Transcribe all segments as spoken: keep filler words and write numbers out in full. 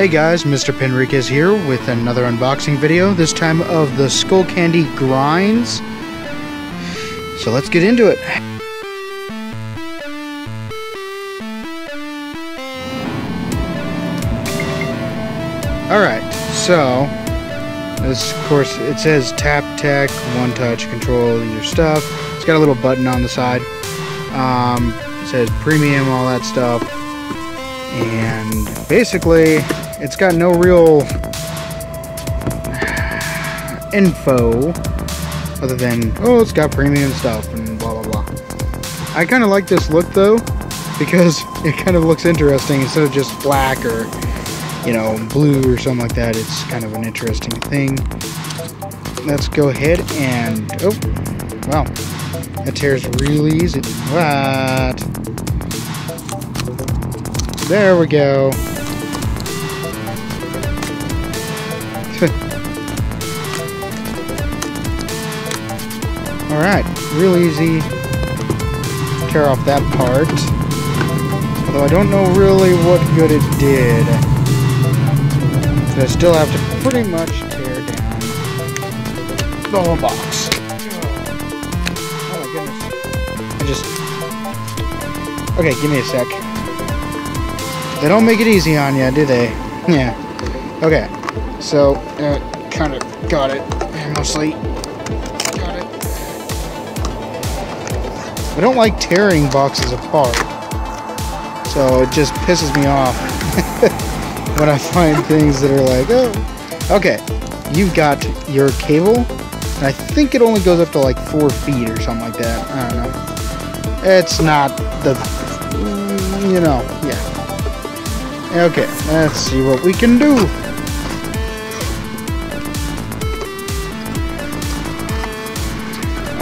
Hey guys, Mister Penriquez here with another unboxing video, this time of the Skullcandy Grinds. So let's get into it. Alright, so this, of course, it says Tap Tech One Touch Control your stuff. It's got a little button on the side. Um, it says premium, all that stuff. And basically, it's got no real info other than, oh, it's got premium stuff and blah, blah, blah. I kind of like this look, though, because it kind of looks interesting. Instead of just black or, you know, blue or something like that, it's kind of an interesting thing. Let's go ahead and, oh, wow, that tears really easy. What? There we go. Alright, real easy. Tear off that part. Although I don't know really what good it did. But I still have to pretty much tear down the whole box. Oh my goodness. I just... Okay, give me a sec. They don't make it easy on you, do they? Yeah. Okay. So, uh, kind of got it. Mostly. Got it. I don't like tearing boxes apart. So, it just pisses me off when I find things that are like, oh. Okay. You've got your cable. And I think it only goes up to like four feet or something like that. I don't know. It's not the... You know. Yeah. Okay, let's see what we can do.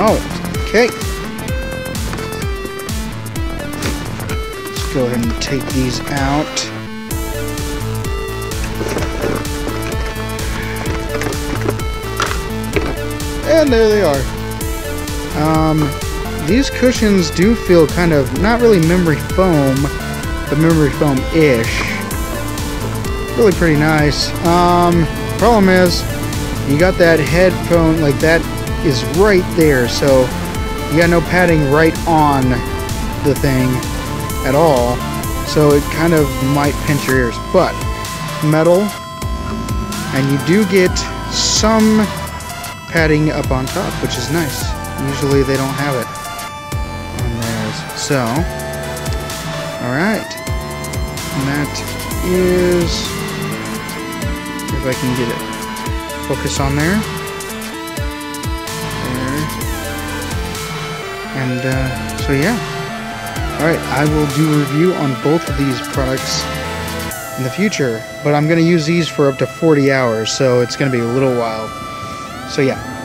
Oh, okay. Let's go ahead and take these out. And there they are. Um, these cushions do feel kind of, not really memory foam, but memory foam-ish. Really pretty nice. Um, problem is, you got that headphone, like that is right there, so you got no padding right on the thing at all, so it kind of might pinch your ears, but metal, and you do get some padding up on top, which is nice. Usually they don't have it on theirs, so, alright, and that is... If I can get it. Focus on there. There. And, uh, so yeah. Alright, I will do review on both of these products in the future. But I'm going to use these for up to forty hours, so it's going to be a little while. So yeah.